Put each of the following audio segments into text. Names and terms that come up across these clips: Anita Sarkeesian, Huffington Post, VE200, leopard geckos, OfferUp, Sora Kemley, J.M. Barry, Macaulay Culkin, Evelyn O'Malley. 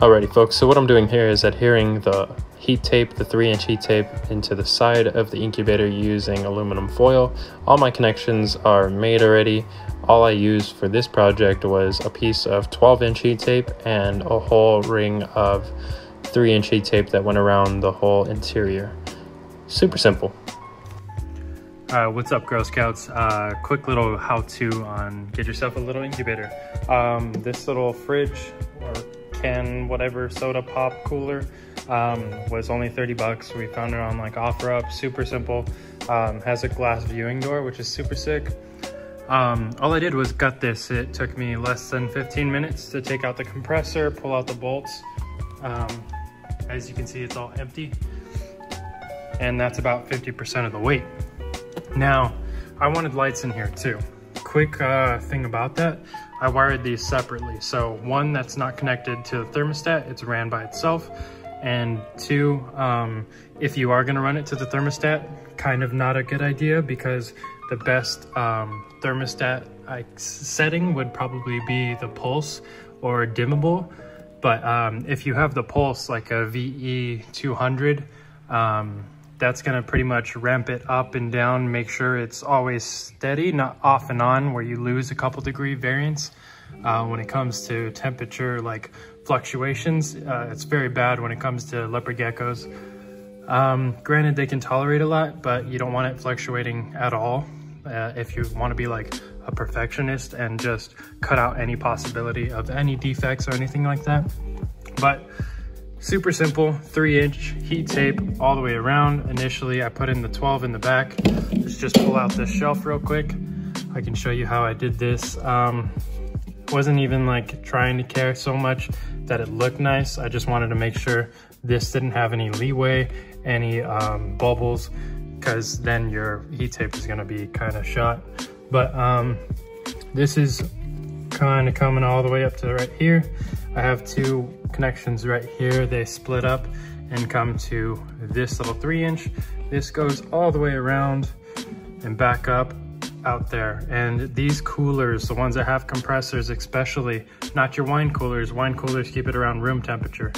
Alrighty folks, so what I'm doing here is adhering the heat tape, the 3-inch heat tape, into the side of the incubator using aluminum foil. All my connections are made already. All I used for this project was a piece of 12-inch heat tape and a whole ring of 3-inch heat tape that went around the whole interior. Super simple. What's up, Girl Scouts? Quick little how-to on get yourself a little incubator. This little fridge or can, whatever, soda pop cooler was only 30 bucks. We found it on like OfferUp. Super simple. Has a glass viewing door, which is super sick. All I did was gut this. It took me less than 15 minutes to take out the compressor, pull out the bolts. As you can see, it's all empty. And that's about 50% of the weight. Now, I wanted lights in here too. Quick thing about that, I wired these separately. So one, that's not connected to the thermostat, it's ran by itself. And two, if you are gonna run it to the thermostat, kind of not a good idea, because the best thermostat setting would probably be the pulse or dimmable. But if you have the pulse, like a VE200, that's gonna pretty much ramp it up and down, make sure it's always steady, not off and on where you lose a couple degree variance. When it comes to temperature, like fluctuations, it's very bad when it comes to leopard geckos. Granted, they can tolerate a lot, but you don't want it fluctuating at all. If you wanna be like a perfectionist and just cut out any possibility of any defects or anything like that. But super simple, 3-inch heat tape all the way around. Initially, I put in the 12 in the back. Let's just pull out this shelf real quick. I can show you how I did this. Wasn't even like trying to care so much that it looked nice. I just wanted to make sure this didn't have any leeway, any bubbles, because then your heat tape is gonna be kind of shot. But this is kind of coming all the way up to right here. I have two connections right here. They split up and come to this little 3-inch. This goes all the way around and back up out there. And these coolers, the ones that have compressors especially, not your wine coolers keep it around room temperature,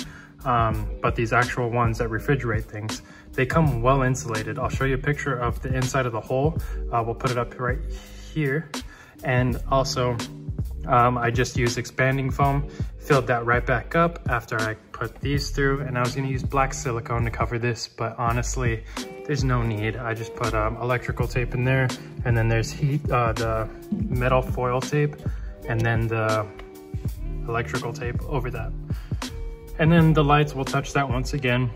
but these actual ones that refrigerate things, they come well insulated. I'll show you a picture of the inside of the hole. We'll put it up right here. And also, I just used expanding foam, filled that right back up after I put these through, and I was gonna use black silicone to cover this, but honestly, there's no need. I just put electrical tape in there, and then there's the metal foil tape, and then the electrical tape over that. And then the lights, we'll touch that once again.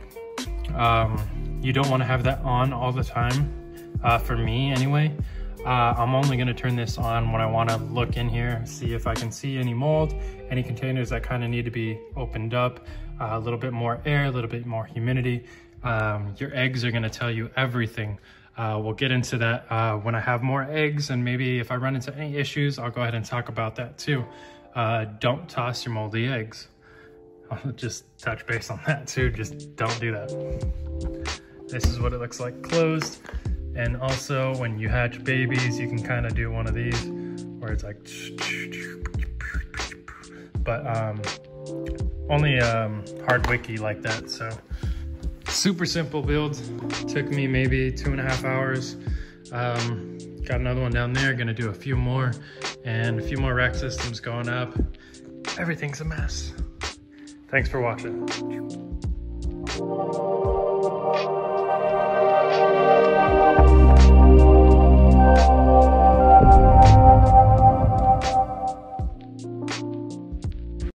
You don't wanna have that on all the time, for me anyway. I'm only gonna turn this on when I wanna look in here, see if I can see any mold, any containers that kinda need to be opened up, a little bit more air, a little bit more humidity. Your eggs are gonna tell you everything. We'll get into that when I have more eggs, and maybe if I run into any issues, I'll go ahead and talk about that too. Don't toss your moldy eggs. I'll just touch base on that too, just don't do that. This is what it looks like closed. And also, when you hatch babies, you can kind of do one of these where it's like, but only hard wiki like that. So super simple build. Took me maybe 2.5 hours. Got another one down there. Gonna do a few more and a few more rack systems going up. Everything's a mess. Thanks for watching.